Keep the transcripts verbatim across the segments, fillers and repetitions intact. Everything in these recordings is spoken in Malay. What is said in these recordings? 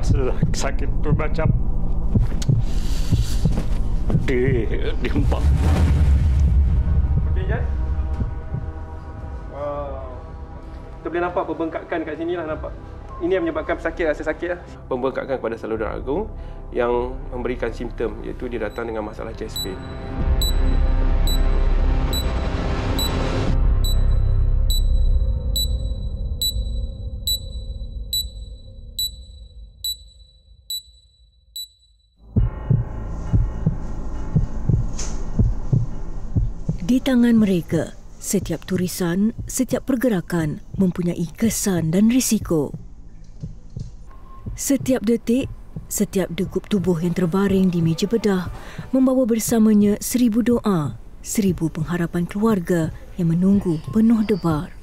masih sakit berbacap di di empang. Okey, Jan. Wow. Kita boleh nampak pembengkakan kat sini lah, nampak. Ini yang menyebabkan sakit, rasa sakit. Pembengkakan pada saluran agung yang memberikan simptom, iaitu dia datang dengan masalah chest pain. Di tangan mereka, setiap tulisan, setiap pergerakan mempunyai kesan dan risiko. Setiap detik, setiap degup tubuh yang terbaring di meja bedah membawa bersamanya seribu doa, seribu pengharapan keluarga yang menunggu penuh debar.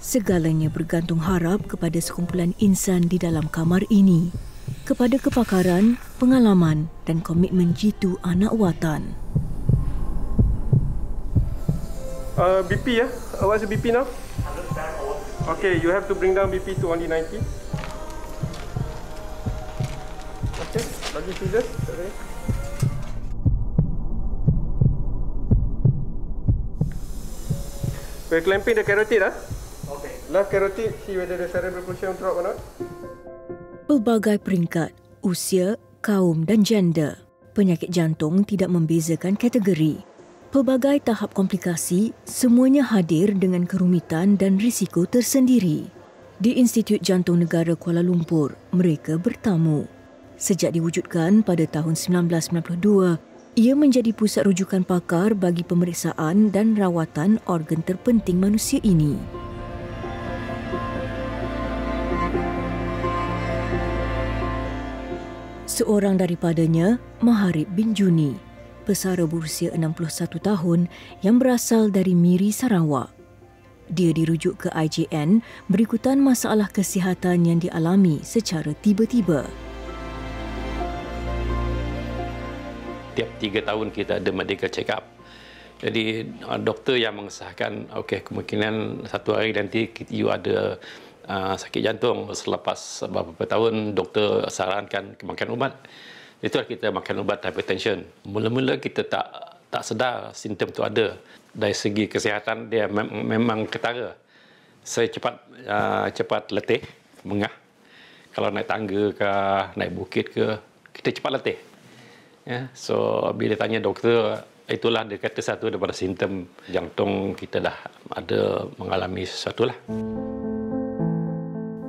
Segalanya bergantung harap kepada sekumpulan insan di dalam kamar ini, kepada kepakaran, pengalaman dan komitmen jitu anak watan. Uh, B P ya? Uh, what's the B P now? Okay, you have to bring down B P to only ninety. Okay, lagi tiga. We're clamping the carotid lah. Okay. Left carotid, see whether the cerebral pressure drop or not. Pelbagai peringkat, usia, kaum dan gender. Penyakit jantung tidak membezakan kategori. Pelbagai tahap komplikasi, semuanya hadir dengan kerumitan dan risiko tersendiri. Di Institut Jantung Negara Kuala Lumpur, mereka bertamu. Sejak diwujudkan pada tahun seribu sembilan ratus sembilan puluh dua, ia menjadi pusat rujukan pakar bagi pemeriksaan dan rawatan organ terpenting manusia ini. Seorang daripadanya, Maharip bin Juni, pesara berusia enam puluh satu tahun yang berasal dari Miri, Sarawak. Dia dirujuk ke I J N berikutan masalah kesihatan yang dialami secara tiba-tiba. Tiap tiga tahun kita ada medical check-up. Jadi doktor yang mengesahkan, okey, kemungkinan satu hari nanti you ada uh, sakit jantung. Selepas beberapa tahun, doktor sarankan makan ubat. Itulah kita makan ubat hypertension. Mula-mula kita tak tak sedar simptom itu ada. Dari segi kesihatan dia mem memang ketara. Saya cepat uh, cepat letih, mengah. Kalau naik tangga ke, naik bukit ke, kita cepat letih. Ya, so bila tanya doktor, itulah dia kata satu daripada simptom jantung kita dah ada mengalami sesuatu lah.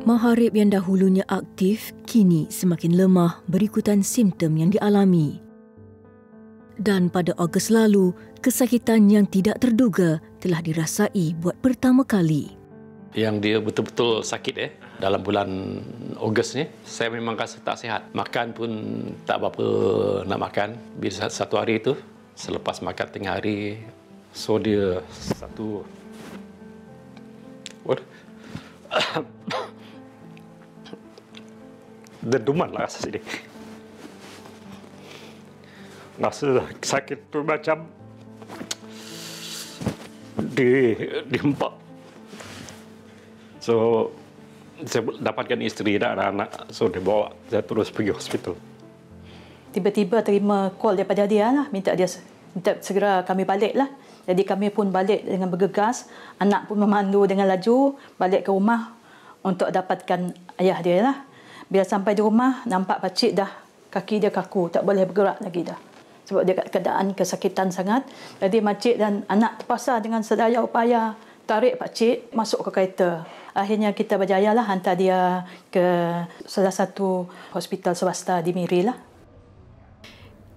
Maharip yang dahulunya aktif, kini semakin lemah berikutan simptom yang dialami. Dan pada Ogos lalu, kesakitan yang tidak terduga telah dirasai buat pertama kali. Yang dia betul-betul sakit eh. Dalam bulan Ogos ni, saya memang rasa tak sihat. Makan pun tak berapa nak makan. Bila satu hari itu, selepas makan tengah hari, so dia satu... What? Dentuman lah rasa sini. Rasa sakit tu macam di dihempak. So saya dapatkan isteri dan anak-anak. So dia bawa saya terus pergi hospital. Tiba-tiba terima call daripada dia lah, minta dia minta segera kami balik lah. Jadi kami pun balik dengan bergegas. Anak pun memandu dengan laju balik ke rumah untuk dapatkan ayah dia lah. Bila sampai di rumah, nampak pakcik dah, kaki dia kaku, tak boleh bergerak lagi dah. Sebab dia keadaan kesakitan sangat. Jadi makcik dan anak terpaksa dengan sedaya upaya tarik pakcik masuk ke kereta. Akhirnya kita berjayalah hantar dia ke salah satu hospital swasta di Miri lah.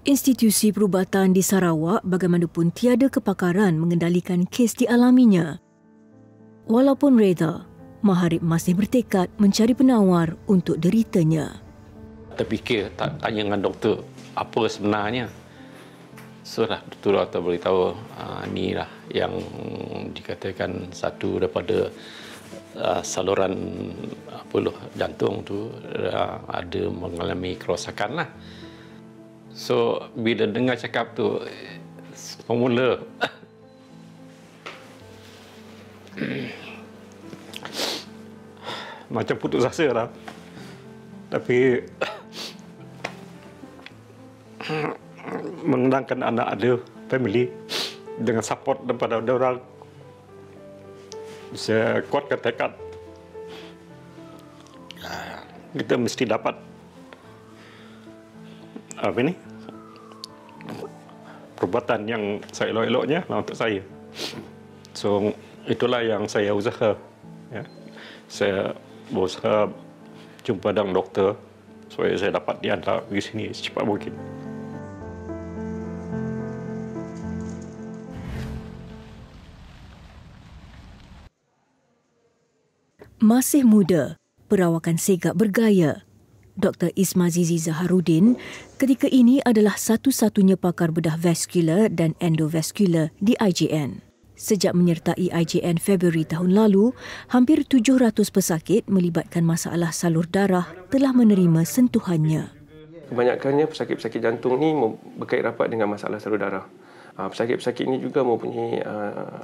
Institusi perubatan di Sarawak bagaimanapun tiada kepakaran mengendalikan kes dialaminya. Walaupun reda, Maharip masih bertekad mencari penawar untuk deritanya. Terfikir, tanya dengan doktor, apa sebenarnya? So, lah, doktor atau beritahu, uh, inilah yang dikatakan satu daripada uh, saluran puluh jantung tu uh, ada mengalami kerosakan lah. So, bila dengar cakap tu, pemula... macam putus asa lah. Tapi mengenangkan anak ada family dengan support daripada orang, bisa kuatkan tekad. Kita mesti dapat apa ini? Perbuatan yang seelok-eloknya lah untuk saya. So itulah yang saya usaha. Ya. Saya berusaha jumpa dengan doktor supaya saya dapat diantar di sini secepat mungkin. Masih muda, perawakan segak bergaya. Doktor Ismazizi Zaharuddin ketika ini adalah satu-satunya pakar bedah vaskular dan endovaskular di I J N. Sejak menyertai I J N Februari tahun lalu, hampir tujuh ratus pesakit melibatkan masalah salur darah telah menerima sentuhannya. Kebanyakannya pesakit-pesakit jantung ini berkait rapat dengan masalah salur darah. Pesakit-pesakit ini juga mempunyai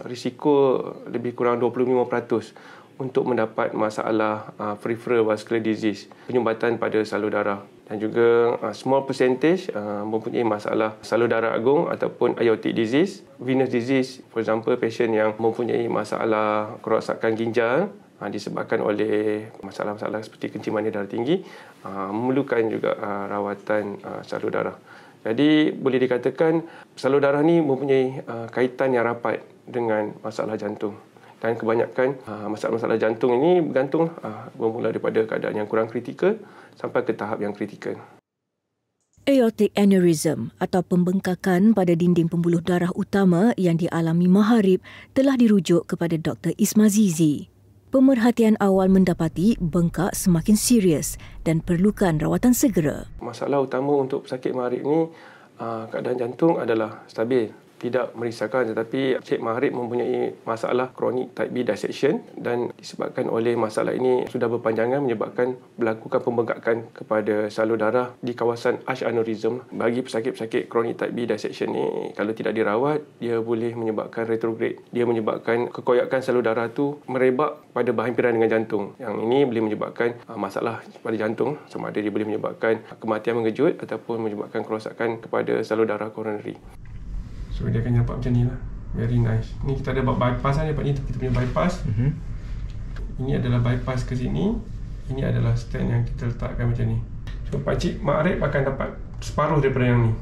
risiko lebih kurang dua puluh lima peratus. Untuk mendapat masalah uh, peripheral vascular disease, penyumbatan pada salur darah, dan juga uh, small percentage uh, mempunyai masalah salur darah agung ataupun aortic disease, venous disease, for example pasien yang mempunyai masalah kerosakan ginjal uh, disebabkan oleh masalah-masalah seperti kencing manis darah tinggi, uh, memerlukan juga uh, rawatan uh, salur darah. Jadi boleh dikatakan salur darah ni mempunyai uh, kaitan yang rapat dengan masalah jantung. Dan kebanyakan masalah-masalah jantung ini bergantung bermula daripada keadaan yang kurang kritikal sampai ke tahap yang kritikal. Aortic aneurysm atau pembengkakan pada dinding pembuluh darah utama yang dialami Maharip telah dirujuk kepada Doktor Ismazizi. Pemerhatian awal mendapati bengkak semakin serius dan perlukan rawatan segera. Masalah utama untuk pesakit Maharip ini, keadaan jantung adalah stabil. Tidak merisaukan, tetapi Cik Maharip mempunyai masalah kronik type B disection dan disebabkan oleh masalah ini sudah berpanjangan menyebabkan berlakukan pembengkakan kepada salur darah di kawasan arch aneurysm. Bagi pesakit-pesakit kronik type B disection ni, kalau tidak dirawat, dia boleh menyebabkan retrograde. Dia menyebabkan kekoyakan salur darah tu merebak pada berhampiran dengan jantung. Yang ini boleh menyebabkan masalah pada jantung, sama ada dia boleh menyebabkan kematian mengejut ataupun menyebabkan kerosakan kepada salur darah koronari. So dia akan nampak macam ni lah. Very nice. Ni kita ada buat bypass lah. Dapat ni kita punya bypass. Uh-huh. Ini adalah bypass ke sini. Ini adalah stand yang kita letakkan macam ni. So Pakcik Maharip akan dapat separuh daripada yang ni.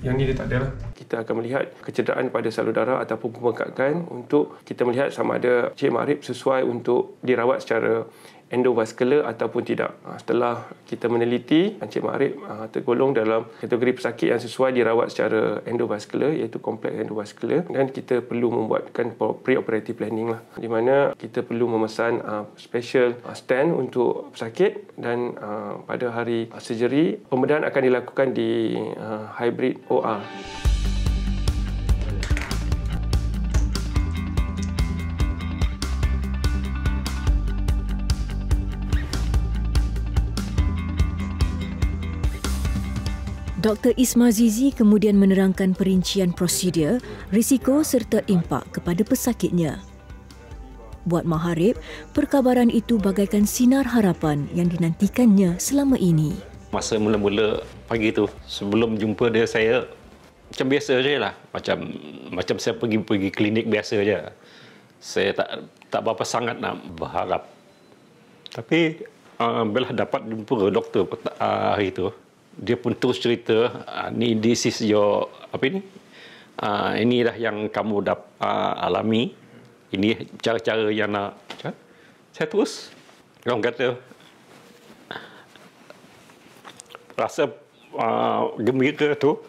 Yang ni dia tak ada lah. Kita akan melihat kecederaan pada salur darah ataupun pembengkakan untuk kita melihat sama ada Cik Maharip sesuai untuk dirawat secara endovaskular ataupun tidak. Setelah kita meneliti, Encik Maharip tergolong dalam kategori pesakit yang sesuai dirawat secara endovaskular, iaitu kompleks endovaskular, dan kita perlu membuatkan pre-operative planning lah, di mana kita perlu memesan special stand untuk pesakit dan pada hari surgery pembedahan akan dilakukan di hybrid O R. Doktor Ismazizi kemudian menerangkan perincian prosedur, risiko serta impak kepada pesakitnya. Buat Maharip, perkabaran itu bagaikan sinar harapan yang dinantikannya selama ini. Masa mula-mula pagi tu, sebelum jumpa dia, saya macam biasa je lah. Macam, macam saya pergi-pergi klinik biasa je. Saya tak, tak berapa sangat nak berharap. Tapi uh, bila dapat jumpa doktor uh, hari tu, dia pun terus cerita, ni this is your apa ini? Uh, ini dah yang kamu dah uh, alami. Ini cara-cara yang nak. Cara? Saya terus orang kata rasa uh, gembira tu.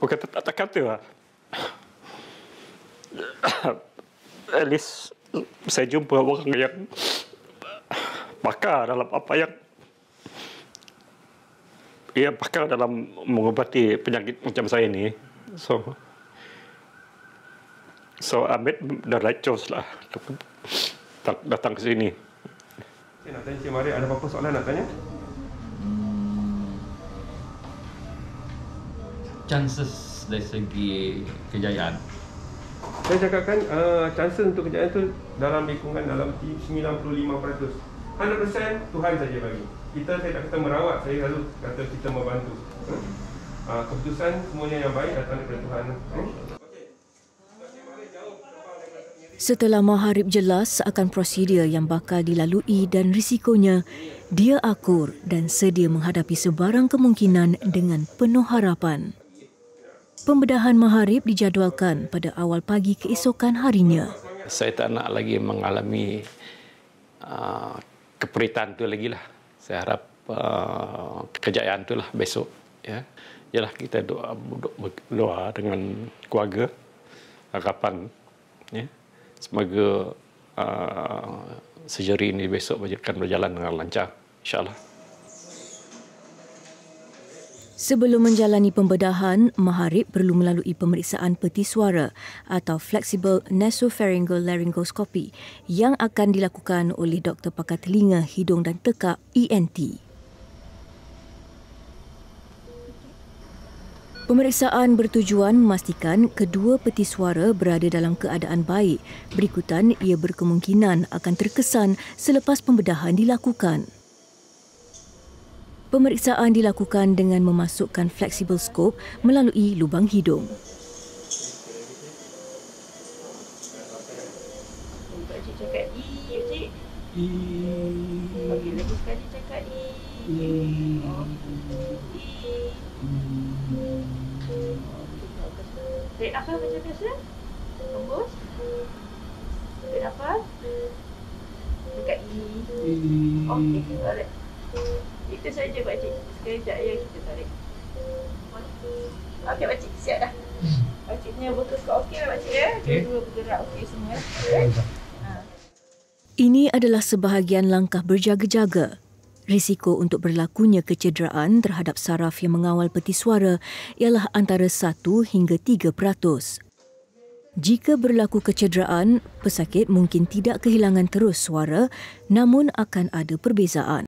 Orang kata tak, tak kata lah. At least saya jumpa orang yang pakar dalam apa yang ia pakar dalam mengobati penyakit macam saya ni. So, so I made the right choice lah untuk datang ke sini. Saya nak tanya Cik Maharip, ada apa-apa soalan nak tanya? Chances dari segi kejayaan? Saya cakapkan uh, chances untuk kejayaan tu dalam lingkungan dalam sembilan puluh lima peratus. seratus peratus Tuhan saja bagi. Kita, saya tak kata merawat, saya selalu kata kita membantu. Uh, keputusan semuanya yang baik datang daripada Tuhan. Setelah Maharip jelas akan prosedur yang bakal dilalui dan risikonya, dia akur dan sedia menghadapi sebarang kemungkinan dengan penuh harapan. Pembedahan Maharip dijadualkan pada awal pagi keesokan harinya. Saya tak nak lagi mengalami uh, keperitan tu lagi lah. Saya harap uh, kejayaan tu lah besok. Ya, ialah kita doa, doa dengan keluarga, harapan. Ya. Semoga uh, surgery ini besok akan berjalan dengan lancar, insyaAllah. Sebelum menjalani pembedahan, Maharip perlu melalui pemeriksaan peti suara atau flexible nasopharyngolaryngoscopy yang akan dilakukan oleh doktor pakar telinga, hidung dan tekak E N T. Pemeriksaan bertujuan memastikan kedua peti suara berada dalam keadaan baik. Berikutan, ia berkemungkinan akan terkesan selepas pembedahan dilakukan. Pemeriksaan dilakukan dengan memasukkan flexible scope melalui lubang hidung. Tarik nafas macam biasa, tembus, tarik nafas, dekat I, okey, tarik. Itu saja pakcik, sekejap ya kita tarik. Okey pakcik, siap dah. Pakcik punya betul skor okey lah pakcik ya, dua-dua bergerak okey semua. Ini adalah sebahagian langkah berjaga-jaga. Risiko untuk berlakunya kecederaan terhadap saraf yang mengawal peti suara ialah antara satu hingga tiga peratus. Jika berlaku kecederaan, pesakit mungkin tidak kehilangan terus suara, namun akan ada perbezaan.